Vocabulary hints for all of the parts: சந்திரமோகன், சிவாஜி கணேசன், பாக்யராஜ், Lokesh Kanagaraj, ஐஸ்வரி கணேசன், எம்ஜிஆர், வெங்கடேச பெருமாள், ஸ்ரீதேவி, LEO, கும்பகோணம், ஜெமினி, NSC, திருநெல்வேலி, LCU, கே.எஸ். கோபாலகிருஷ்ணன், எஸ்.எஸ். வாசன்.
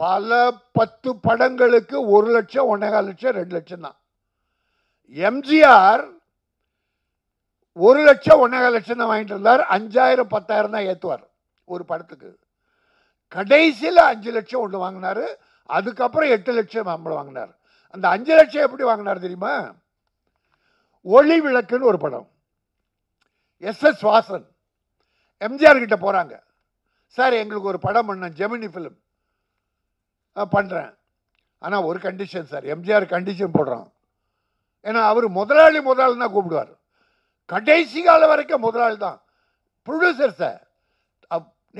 பல 10 படங்களுக்கு 1 லட்சம் 1.5 லட்சம் 2 லட்சம் தான். எம்ஜிஆர் 1 லட்சம் 1.5 லட்சம் தான் வாங்கிட்டு இருந்தார். 5,000 10,000 தான் ஏற்றுவார் ஒரு படத்துக்கு. கடைசியில் 5 லட்சம் ஒன்று வாங்கினார். அதுக்கப்புறம் 8 லட்சம் சம்பளம் வாங்கினார். அந்த 5 லட்சம் எப்படி வாங்கினார் தெரியுமா? ஒளி விளக்குன்னு ஒரு படம், எஸ்.எஸ். வாசன் எம்ஜிஆர் கிட்ட போகிறாங்க. சார், எங்களுக்கு ஒரு படம் பண்ணேன், ஜெமினி ஃபிலிம் பண்ணுறேன், ஆனால் ஒரு கண்டிஷன் சார். எம்ஜிஆர் கண்டிஷன் போடுறோம். ஏன்னா அவர் முதலாளி தான் கூப்பிடுவார். கடைசி காலம் வரைக்கும் முதலாளி தான். ப்ரொடியூசர் சார்,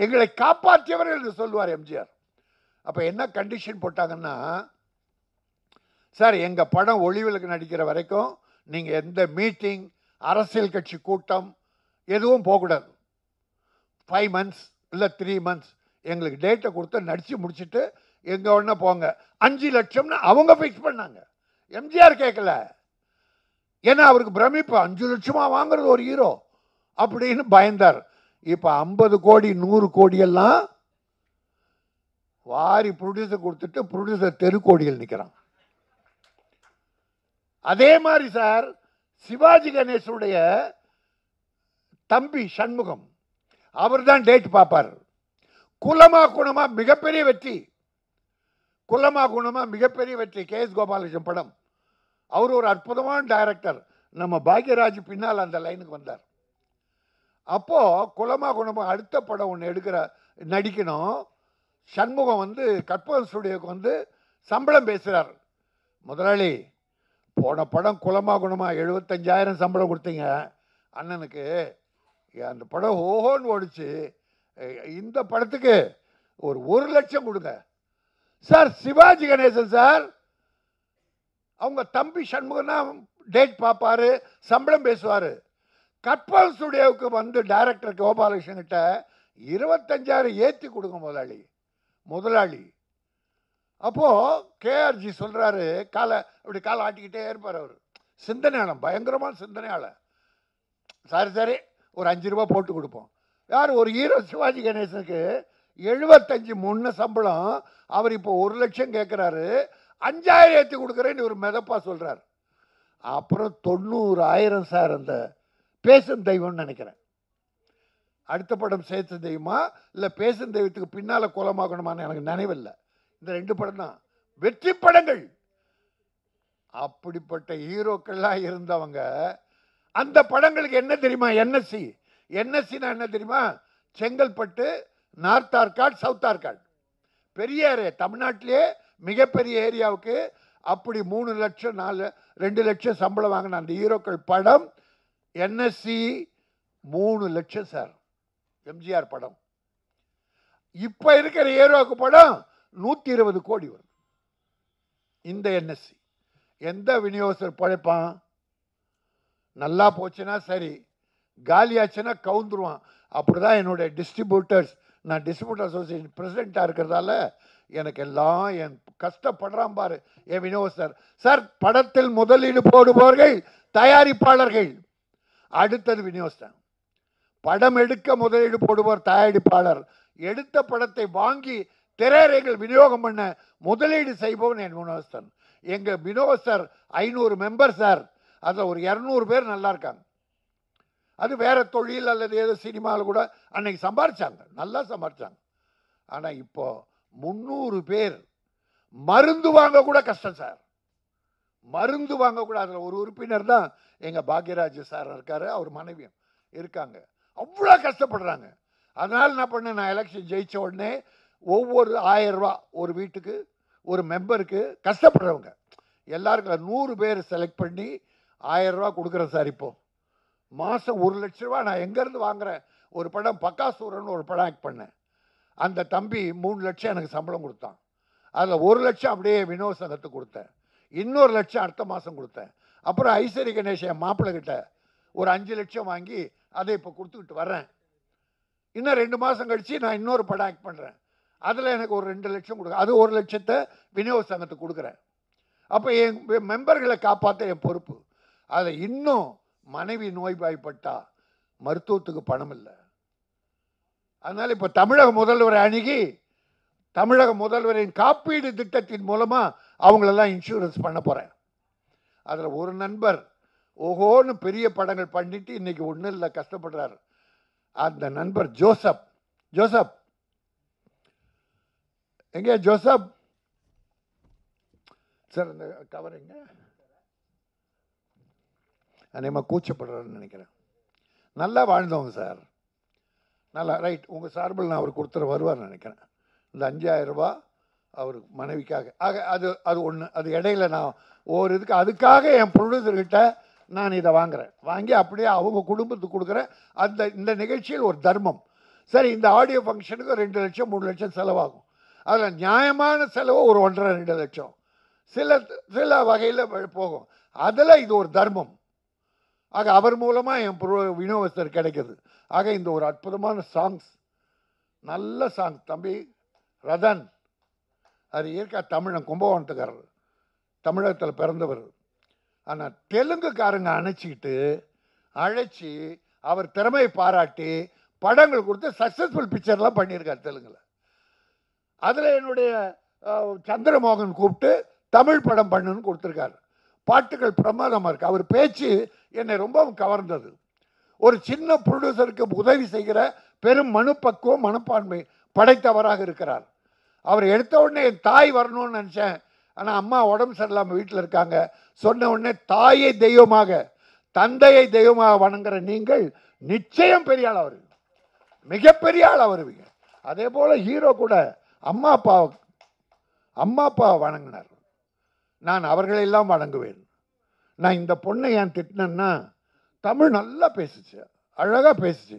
எங்களை காப்பாற்றியவர்கள் என்று சொல்லுவார் எம்ஜிஆர். அப்போ என்ன கண்டிஷன் போட்டாங்கன்னா, சார் எங்கள் படம் ஒளிவிலக்கு நடிக்கிற வரைக்கும் நீங்கள் எந்த மீட்டிங், அரசியல் கட்சி கூட்டம் எதுவும் போகக்கூடாது. 5 மந்த்ஸ் இல்லை 3 மந்த்ஸ் எங்களுக்கு டேட்டை கொடுத்து நடித்து முடிச்சுட்டு எங்கே ஒன்றா போங்க. 5 லட்சம்னு அவங்க ஃபிக்ஸ் பண்ணாங்க. எம்ஜிஆர் கேட்கல. ஏன்னா அவருக்கு பிரமிப்பு, 5 லட்சமாக வாங்குறது ஒரு ஹீரோ அப்படின்னு பயந்தார். இப்போ 50 கோடி 100 கோடியெல்லாம் வாரி ப்ரொடியூசர் கொடுத்துட்டு ப்ரொடியூசர் தெருக்கோடிகள் நிற்கிறான். அதே மாதிரி சார், சிவாஜி கணேசனுடைய தம்பி சண்முகம், அவர் தான் டேட் பார்ப்பார். குலமா குணமா மிகப்பெரிய வெற்றி, குலமா குணமா மிகப்பெரிய வெற்றி, கே.எஸ். கோபாலகிருஷ்ணன் படம். அவர் ஒரு அற்புதமான டைரக்டர். நம்ம பாக்யராஜ் பின்னால் அந்த லைனுக்கு வந்தார். அப்போது குலமா குணமா அடுத்த படம் ஒன்று நடிக்கணும். சண்முகம் கற்பகம் ஸ்டுடியோவுக்கு சம்பளம் பேசுகிறார். முதலாளி, போன படம் குலமா குணமா 75,000 சம்பளம் கொடுத்தீங்க அண்ணனுக்கு, அந்த படம் ஓஹோன்னு ஓடிச்சு, இந்த படத்துக்கு ஒரு லட்சம் கொடுங்க சார். சிவாஜி கணேசன் சார், அவங்க தம்பி சண்முகம்னா டேட் பார்ப்பார், சம்பளம் பேசுவார். கற்பகம் ஸ்டுடியோவுக்கு டைரக்டர் கோபாலகிருஷ்ணன் கிட்ட 25,000 ஏற்றி கொடுங்க முதலாளி. அப்போது கே.ஆர்.ஜி சொல்கிறாரு, காலை ஆட்டிக்கிட்டே இருப்பார். அவர் சிந்தனையாளம், பயங்கரமான சிந்தனையாளம். சரி ஒரு 5 ரூபா போட்டு கொடுப்போம். யார் ஒரு ஹீரோ சிவாஜி கணேசனுக்கு 75 முன்ன சம்பளம், அவர் இப்போ 1 லட்சம் கேட்குறாரு, 5,000 ஏற்றி கொடுக்குறேன்னு இவர் மிதப்பாக சொல்கிறார். அப்புறம் 90,000 சார். அந்த பேசும் தெய்வம்னு நினைக்கிறேன் அடுத்த படம் சேர்த்து தெய்வமா இல்லை பேசும் தெய்வத்துக்கு பின்னால் குலமாகணுமான்னு எனக்கு நினைவில்லை. இந்த 2 படம் தான் வெற்றி படங்கள். அப்படிப்பட்ட ஹீரோக்கள்லாம் இருந்தவங்க. அந்த படங்களுக்கு என்ன தெரியுமா NSC? NSCனா என்ன தெரியுமா? செங்கல்பட்டு, நார்த் ஆர்காட், சவுத் ஆர்காட், பெரிய ஏரியா, தமிழ்நாட்டிலே மிகப்பெரிய ஏரியாவுக்கு. அப்படி 3 லட்சம் 2 லட்சம் சம்பளம் வாங்கின அந்த ஹீரோக்கள் படம் NSC 3 லட்சம் சார். எம்ஜிஆர் படம் இப்போ இருக்கிற ஹீரோவுக்கு படம் 120 கோடி வரும். இந்த NSC எந்த விநியோகஸ்தர் பழைப்பான்? நல்லா போச்சுன்னா சரி, காலியாச்சுன்னா கவுந்துருவான். அப்படி தான் என்னுடைய டிஸ்ட்ரிபியூட்டர்ஸ். நான் டிஸ்ட்ரிபியூட்டர் அசோசியேஷன் பிரசிடெண்ட்டாக இருக்கிறதால எனக்கு எல்லாம் என் கஷ்டப்படுறான் பாரு என் வினோஸ்தர் சார். படத்தில் முதலீடு போடுபவர்கள் தயாரிப்பாளர்கள், அடுத்தது விநியோகஸ்தன். படம் எடுக்க முதலீடு போடுபவர் தயாரிப்பாளர், எடுத்த படத்தை வாங்கி திரையரங்கில் விநியோகம் பண்ண முதலீடு செய்பவன் என் வினோஸ்தன். எங்கள் வினோஸ்தர் 500 மெம்பர் சார். அதில் ஒரு 200 பேர் நல்லா இருக்காங்க. அது வேறு தொழில் அல்லது ஏதோ சினிமாவில் கூட அன்னைக்கு சம்பாரித்தாங்க, நல்லா சம்பாரித்தாங்க. ஆனால் இப்போது 300 பேர். மருந்து வாங்க கூட கஷ்டம் சார், மருந்து வாங்க கூட. அதில் ஒரு உறுப்பினர் தான் எங்கள் பாக்யராஜ் சார் இருக்கார், அவர் மனைவியும் இருக்காங்க. அவ்வளோ கஷ்டப்படுறாங்க. அதனால் என்ன பண்ணேன், நான் எலெக்ஷன் ஜெயித்த உடனே ஒவ்வொரு 1000 ரூபா ஒரு வீட்டுக்கு, ஒரு மெம்பருக்கு. கஷ்டப்படுறவங்க எல்லாருக்கும் 100 பேர் செலக்ட் பண்ணி 1000 ரூபா கொடுக்குறேன் சார். இப்போது மாதம் 1 லட்ச ரூபா நான் எங்கேருந்து வாங்குகிறேன்? ஒரு படம் பக்காசூரன் ஒரு படம் ஆக்ட் பண்ணேன். அந்த தம்பி 3 லட்சம் எனக்கு சம்பளம் கொடுத்தான். அதில் 1 லட்சம் அப்படியே வினோத் சங்கத்துக்கு கொடுத்தேன், இன்னொரு 1 லட்சம் அடுத்த மாதம் கொடுத்தேன். அப்புறம் ஐஸ்வரி கணேசன் மாப்பிள்ளைகிட்ட ஒரு 5 லட்சம் வாங்கி அதை இப்போ கொடுத்துக்கிட்டு வர்றேன். இன்னும் 2 மாதம் கழித்து நான் இன்னொரு படம் ஆக்ட் பண்ணுறேன். அதில் எனக்கு ஒரு 2 லட்சம் கொடுக்க, அது 1 லட்சத்தை வினோத் சங்கத்துக்கு கொடுக்குறேன். அப்போ என் மெம்பர்களை காப்பாற்ற என் பொறுப்பு. அதில் இன்னும் மனைவி நோய்வாய்ப்பட்டா மருத்துவத்துக்கு பணம் இல்லை. அதனால் இப்போ தமிழக முதல்வரை அணுகி தமிழக முதல்வரின் காப்பீடு திட்டத்தின் மூலமாக அவங்களெல்லாம் இன்சூரன்ஸ் பண்ண போகிறேன். அதில் ஒரு நண்பர் ஓஹோன்னு பெரிய படங்கள் பண்ணிட்டு இன்றைக்கி ஒன்றும் இல்லை கஷ்டப்படுறாரு. அந்த நண்பர் ஜோசப். ஜோசப் எங்கே? ஜோசப் சார் அந்த கவர் எங்கே? அநேகமாக கூச்சப்படுறாருன்னு நினைக்கிறேன். நல்லா வாழ்ந்தவங்க சார், நல்லா ரைட். உங்கள் சார்பில் நான் அவர் கொடுத்துட்டு வருவார்னு நினைக்கிறேன். இந்த 5000 ரூபா அவருக்கு மனைவிக்காக. ஆக அது அது ஒன்று. அது இடையில நான் ஒரு இதுக்கு அதுக்காக என் ப்ரொடியூசர்கிட்ட நான் இதை வாங்குகிறேன், வாங்கி அப்படியே அவங்க குடும்பத்துக்கு கொடுக்குறேன். அந்த இந்த நிகழ்ச்சியில் ஒரு தர்மம். சரி, இந்த ஆடியோ ஃபங்க்ஷனுக்கு 2 லட்சம் 3 லட்சம் செலவாகும். அதில் நியாயமான செலவு ஒரு 1.5 2 லட்சம் சில வகையில் போகும். அதில் இது ஒரு தர்மம். ஆக அவர் மூலமாக என் வினோவஸ்தர் கிடைக்கிது. ஆக இந்த ஒரு அற்புதமான சாங்ஸ், நல்ல சாங். தம்பி ரதன், அது இயற்கை தமிழன், கும்பகோணத்துக்காரர், தமிழகத்தில் பிறந்தவர். ஆனால் தெலுங்குக்காரங்க அழைச்சி அவர் திறமையை பாராட்டி படங்கள் கொடுத்து சக்ஸஸ்ஃபுல் பிக்சர்லாம் பண்ணியிருக்கார் தெலுங்கில். அதில் என்னுடைய சந்திரமோகன் கூப்பிட்டு தமிழ் படம் பண்ணுன்னு கொடுத்துருக்காரு. பாட்டுகள் பிரமாதமாக இருக்குது. அவர் பேச்சு என்னை ரொம்பவும் கவர்ந்தது. ஒரு சின்ன ப்ரொடியூசருக்கு உதவி செய்கிற பெரும் மனுப்பக்குவம் மனப்பான்மை படைத்தவராக இருக்கிறார். அவர் எடுத்த உடனே என் தாய் வரணும்னு நினச்சேன். ஆனால் அம்மா உடம்பு சரியில்லாமல் வீட்டில் இருக்காங்க. சொன்ன உடனே தாயை தெய்வமாக தந்தையை தெய்வமாக வணங்குற நீங்கள் நிச்சயம் பெரிய ஆள் வருவீங்க, மிகப்பெரிய ஆள் வருவீங்க. அதே போல் ஹீரோ கூட அம்மா அப்பாவை வணங்கினார். நான் அவர்களெல்லாம் வணங்குவேன். நான் இந்த பொண்ணை ஏன் திட்டினேன்னா, தமிழ் நல்லா பேசிச்சு, அழகாக பேசிச்சு.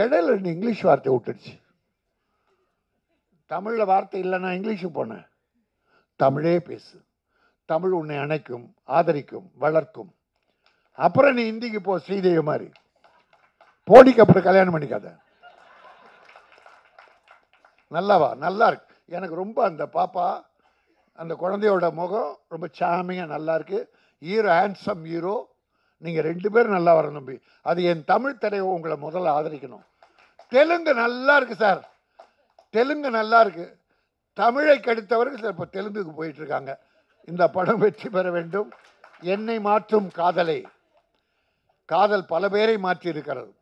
இடையில 2 இங்கிலீஷ் வார்த்தையை விட்டுடுச்சு. தமிழில் வார்த்தை இல்லை, நான் இங்கிலீஷுக்கு போனேன். தமிழே பேசு, தமிழ் உன்னை அணைக்கும், ஆதரிக்கும், வளர்க்கும். அப்புறம் நீ இந்திக்கு போ, ஸ்ரீதேவி மாதிரி போடிக்கு அப்புறம் கல்யாணம் பண்ணிக்காத. நல்லாவா? நல்லா இருக்கு. எனக்கு ரொம்ப அந்த பாப்பா, அந்த குழந்தையோட முகம் ரொம்ப சாமியாக நல்லா இருக்குது. Hero handsome hero. நீங்கள் 2 பேரும் நல்லா வரணும் நம்பி. அது என் தமிழ் திரையை உங்களை முதல்ல ஆதரிக்கணும். தெலுங்கு நல்லா இருக்குது சார், தெலுங்கு நல்லா இருக்குது. தமிழை கெடுத்தவர்கள் சார் இப்போ தெலுங்குக்கு போயிட்டுருக்காங்க. இந்த படம் வெற்றி பெற வேண்டும். என்னை மாற்றும் காதலை. காதல் பல பேரை மாற்றி இருக்கிறது.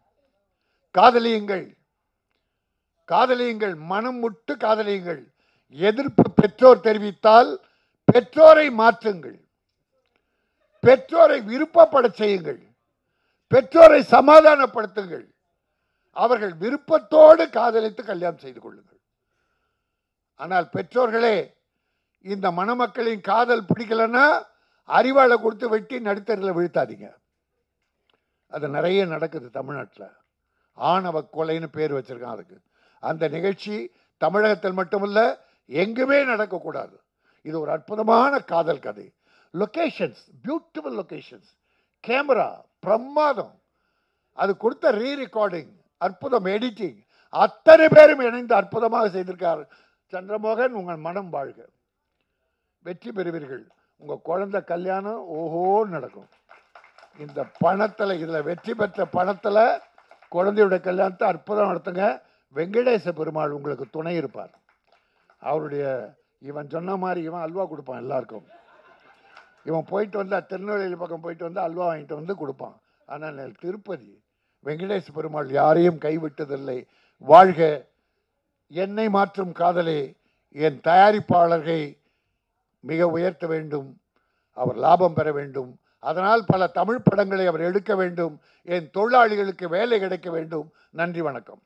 காதலியுங்கள், காதலியுங்கள், மனம் முட்டு காதலியுங்கள். எதிர்ப்பு பெற்றோர் தெரிவித்தால் பெற்றோரை மாற்றுங்கள், பெற்றோரை விருப்பப்பட செய்யுங்கள், பெற்றோரை சமாதானப்படுத்துங்கள். அவர்கள் விருப்பத்தோடு காதலித்து கல்யாணம் செய்து கொள்ளுங்கள். ஆனால் பெற்றோர்களே, இந்த மணமக்களின் காதல் பிடிக்கலன்னா அறிவாளை கொடுத்து வெட்டி நடுத்தரில் வீழ்த்தாதீங்க. அது நிறைய நடக்குது தமிழ்நாட்டில். ஆணவ கொலைன்னு பேர் வச்சிருக்கான் அதுக்கு. அந்த நிகழ்ச்சி தமிழகத்தில் மட்டுமல்ல, எங்குமே நடக்கக்கூடாது. இது ஒரு அற்புதமான காதல் கதை. லொக்கேஷன்ஸ், பியூட்டிஃபுல் லொக்கேஷன்ஸ், கேமரா பிரமாதம், அது கொடுத்த ரீரெக்கார்டிங் அற்புதம், எடிட்டிங் அத்தனை பேரும் இணைந்து அற்புதமாக செய்திருக்கார். சந்திரமோகன், உங்கள் மனம் வாழ்க, வெற்றி பெறுவீர்கள். உங்கள் குழந்தை கல்யாணம் ஓஹோ நடக்கும். இந்த பணத்தில், இதில் வெற்றி பெற்ற பணத்தில் குழந்தையோட கல்யாணத்தை அற்புதம் நடத்துங்க. வெங்கடேச பெருமாள் உங்களுக்கு துணை இருப்பார். அவருடைய இவன் சொன்ன மாதிரி இவன் அல்வா கொடுப்பான் எல்லாருக்கும். இவன் போயிட்டு வந்தால் திருநெல்வேலி பக்கம் போயிட்டு வந்தால் அல்வா வாங்கிட்டு வந்து கொடுப்பான். ஆனால் திருப்பதி வெங்கடேச பெருமாள் யாரையும் கைவிட்டதில்லை. வாழ்க என்னை மாற்றும் காதலே. என் தயாரிப்பாளர்கள் மிக உயர்த்த வேண்டும், அவர் லாபம் பெற வேண்டும். அதனால் பல தமிழ் படங்களை அவர் எடுக்க வேண்டும். என் தொழிலாளிகளுக்கு வேலை கிடைக்க வேண்டும். நன்றி, வணக்கம்.